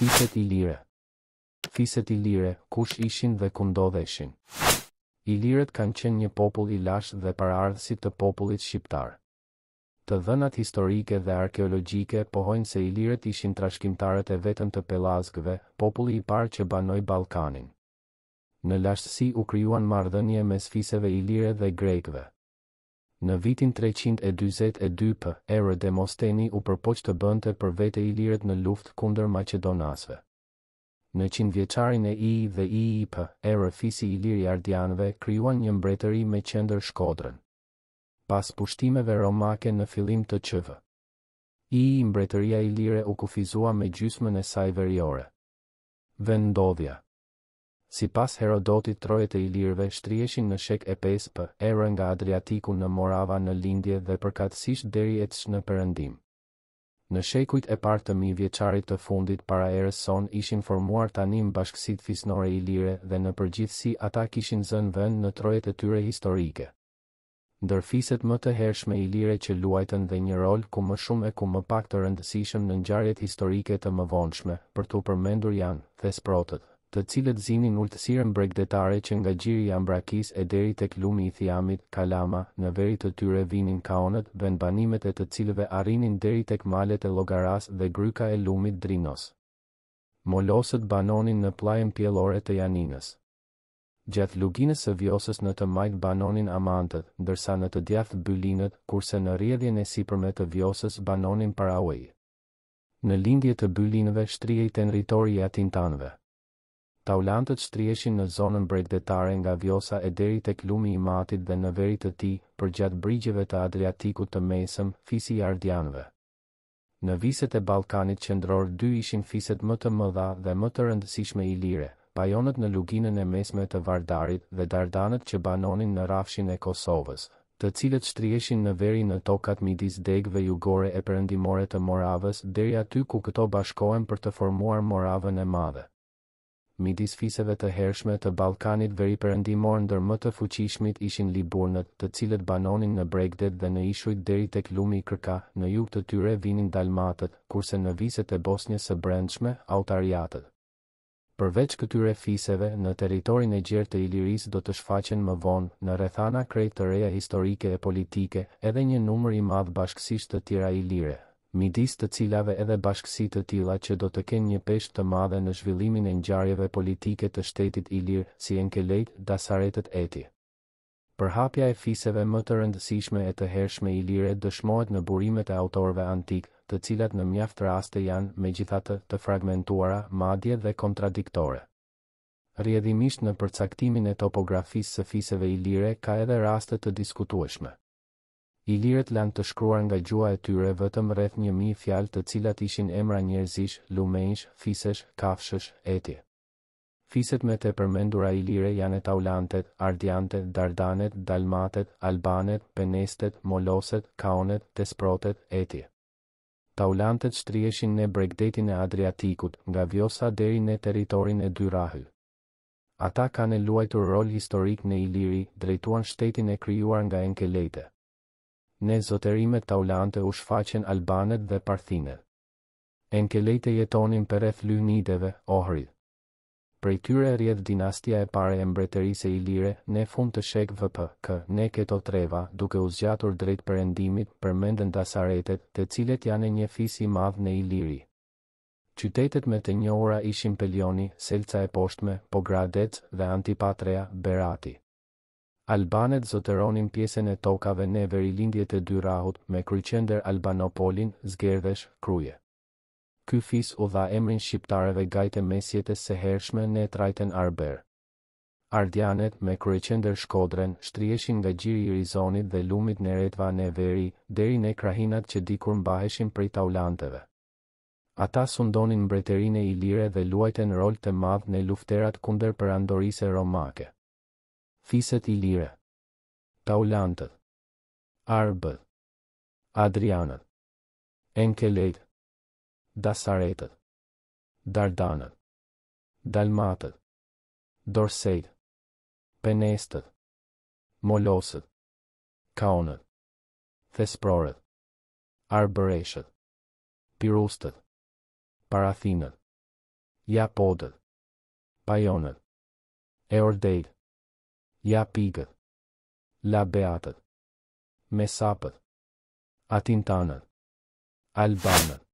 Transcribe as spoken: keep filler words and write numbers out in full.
Fiset ilire. Fiset ilire, kush ishin dhe ku ndodheshin. Ilirët kanë qenë një popull i lashtë dhe paraardhësit të popullit shqiptar. Të dhënat historike dhe arkeologjike pohojnë se ilirët ishin trashkimtarët e vetëm të Pelazgëve, populli i parë që banoi Ballkanin. Në lashtësi u krijuan marrëdhënie mes fiseve ilire dhe grekëve. Në vitin treqind e dyzet e dy p.e.r. Demosteni u përpoq të bënte për vete ilirët në luftë kundër maqedonasëve. Në qindvjeçarin e I dhe I I p.e.r. fisi ilir i Ardianëve krijuan një mbretëri me qendër Shkodrën. Pas pushtimeve romake në fillim të qëvë. I i mbretëria ilire u kufizua me gjysmën e saj veriore. Vendodhja. Si pas Herodotit, trojet e ilirve shtrieshin në shek e pesë për erë nga Adriatiku në Morava në lindje dhe përkatësisht deri e csh në përëndim. Në shekujt e parë të mijë vjeçarit të fundit para erës son ishin formuar tanim bashkësit fisnore ilire dhe në përgjithsi ata kishin zënë vend në trojet e tyre historike. Ndërfiset më të hershme ilire që luajtën dhe një rol ku më shumë e ku më pak të rëndësishëm në ngjarjet historike të mëvonshme, për t'u përmendur janë Thesprotët, të cilët zinin ultësirën bregdetare që nga gjiri i Ambrakis e deri tek lumi i Thiamit, Kalama, në veri të tyre vinin Kaonët, vendbanimet e të cilëve arrinin deri tek malet e Llogaras dhe Kryka e lumit Drinos. Molosët banonin në pllajën pjellore të Janinës. Gjatë luginës së Vjosës në të majtë banonin Amantët, ndërsa në të djathtë Bylinët, kurse në rrjedhjen e sipërme të Vjosës banonin Parauei. Në lindje të Bylinëve shtrihej territori i Atintanvëve. Taulantët shtrieshin në zonën bregdetare nga Vjosa e deri tek lumi i Matit dhe në veri të tij, përgjatë brigjeve të Adriatikut të Mesëm, fisi i Ardianëve. Në viset e Ballkanit qendror dy ishin fiset më të mëdha dhe më të rëndësishme ilire. Pajonët në luginën e mesme të Vardarit dhe Dardanët që banonin në rafshin e Kosovës, të cilët shtrieshin në veri në tokat midis degëve jugore e perëndimore të Moravës deri aty ku këto bashkohen për të formuar Moravën e madhe. Midis fiseve të hershme të Ballkanit veri perëndimor ndër më të fuqishmit ishin Liburnët, të cilët banonin në bregdet dhe në ishujt deri tek lumi i Krka, në jug të tyre vinin Dalmatët, kurse në viset e Bosnjes së brendshme, Autariatet. Përveç këtyre fiseve, në territorin e gjerë të Iliris do të shfaqen më vonë në rrethana krejt të reja historike e politike edhe një numër i madh bashkësish të tjera ilire, midis të cilave edhe bashkësi të tilla që do të kenë një peshë të madhe në zhvillimin e ngjarjeve politike të shtetit ilir, si Enkelejtë, Dasaretë etj. Përhapja e fiseve më të rëndësishme e të hershme ilire dëshmohet në burimet e autorëve antik, të cilat në mjaft raste janë megjithatë të fragmentuara, madje dhe kontradiktore. Rrjedhimisht në përcaktimin e topografisë së fiseve ilire ka edhe raste të diskutueshme. Ilirët lanë të shkruar nga gjua e tyre vetëm rreth një mijë fjalë të cilat ishin emra njerëzish, lumenjsh, fisesh, kafshësh, etj. Fiset me të përmendura ilire janë Taulantet, Ardiantet, Dardanet, Dalmatet, Albanet, Penestet, Moloset, Kaonet, Thesprotet, etj. Taulantët shtrieshin në bregdetin e Adriatikut, nga Vjosa deri në territorin e dy Rahël. Ata kanë luajtur rol historik në Iliri, drejtuan shtetin e krijuar nga Enkelejtë. Në zotërimet Taulante u shfaqen Albanët dhe Parthinët. Enkelejtë jetonin përreth Lynideve, Ohrid. Prej tyre rrjedh dinastia e parë e mbretërisë ilire, në fund të shekut K, në këto treva, duke u zgjatur drejt perëndimit, përmenden Dasaretet, të cilët janë një fis i madh në Iliri. Qytetet me të njohura ishin Pelioni, Selca e Poshtme, Pogradec dhe Antipatrea, Berati. Albanet zotëronin pjesën e tokave në verilindjet e dy Rahut, me kryqëndër Albanopolin, Zgerdhesh, Kruje. Ky fis u dha emrin shqiptareve gajte mesjetës së hershme në trajten Arber. Ardianet me kryeqendër Shkodrën shtrieshin nga gjiri i Rizonit dhe lumit në Retva në veri, deri në krahinat që dikur mbaheshin prej Taulanteve. Ata sundonin mbretërinë ilire dhe luajten rol të madh në lufterat kundër perandorisë romake. Fiset ilire. Taulantët. Arbët. Adrianët. Enkelejtë. Dasaretët, Dardanët, Dalmatët, Dorsejtë, Penestët, Molosët, Kaonët, Thesprorët, Arbereshët, Pirustët, Parathinët, Japodët, Pajonët, Eordejtë, Japikët, Labeatët, Mesapët, Atintanët, Albanët,